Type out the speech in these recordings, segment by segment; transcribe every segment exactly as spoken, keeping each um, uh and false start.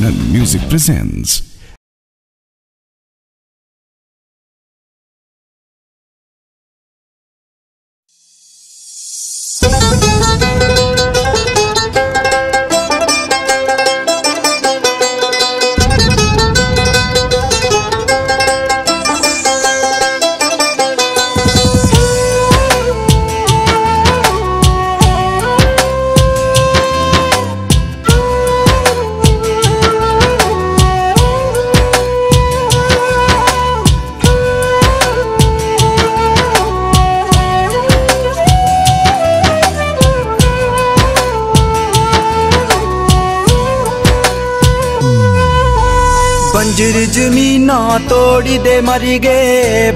आनंद music presents. बंजर जमीना तोड़ी दे मरी गे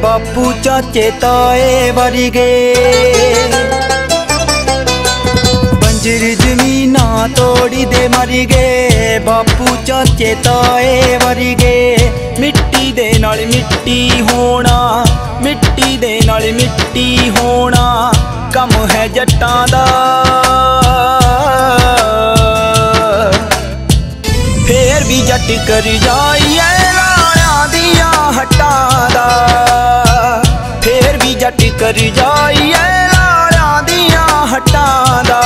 बापू चाचे ताए मरी गे। बंजर जमीना तोड़ी दे मरी गे बापू चाचे ताए मरी गे। मिट्टी दे नाल मिट्टी होना, मिट्टी दे नाल मिट्टी होना कम है जट्टां दा। फेर भी जट कर जाइए लाणा दिया हटां दा, फेर भी जट कर जाइए लाणा दिया हटां दा।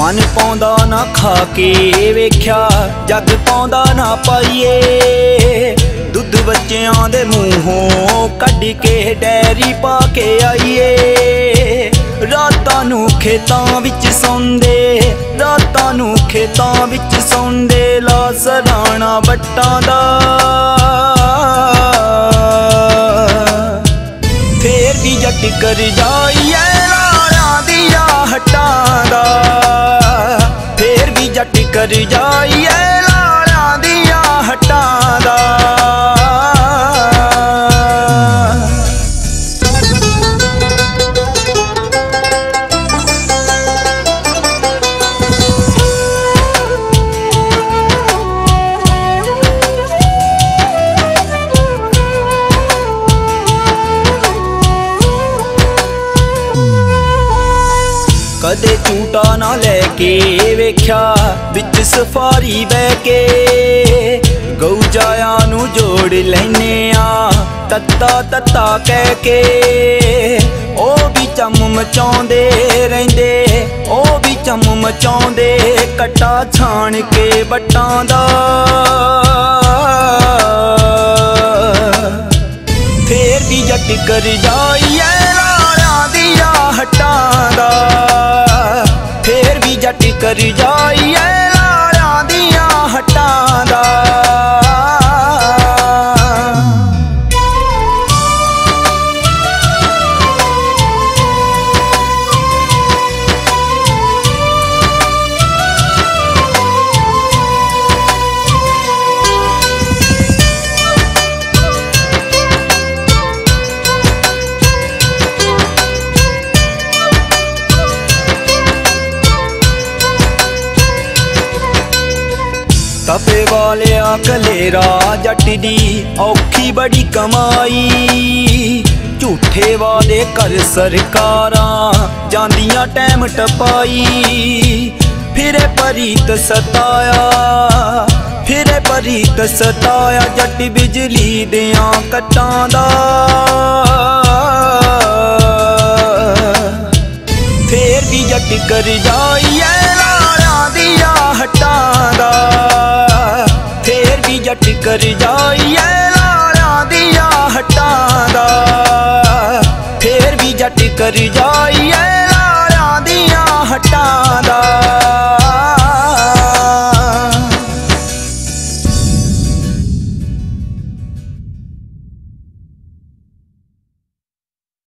मन पौंदा ना खाके वेख्या जग पौंदा ना पाइए। दुध बच्चों दे मूहों कढ़ के डेयरी पाके आइए। रातां नूं खेतां विच सौंदे, रातां नूं खेतां विच सौंदे ला सराणा बट्टां दा। फेर भी जट कर जाइए लाणा दिया हटां दा, जट कर जाइए लाणा दिया हटां दा। कदे झूटा ना लेके वेख्या बिच सफारी बह के। गौ जाया नू जोड़ लैने आ तत्ता तत्ता कह के। ओ भी चम मचाउंदे रहिंदे, ओ भी चम मचाउंदे कट्टा छाण के बट्टां दा। फेर भी जट कर जाइए लाणा दिया हटां दा, फेर भी जट कर जाइए लाणा दिया हटां दा। तपे वाले कलेरा जट दी औखी बड़ी कमाई। झूठे वाले कर सरकारां जांदियां टैम टपाई। फिरे परीत सताया, फिरे परीत सताया जट बिजली देयां कट्टां दा। फेर भी जट कर जाइए लाणा दिया हटां दा, फेर भी जट कर जाइए लाणा दिया हटां दा, फेर भी जट कर जाइए।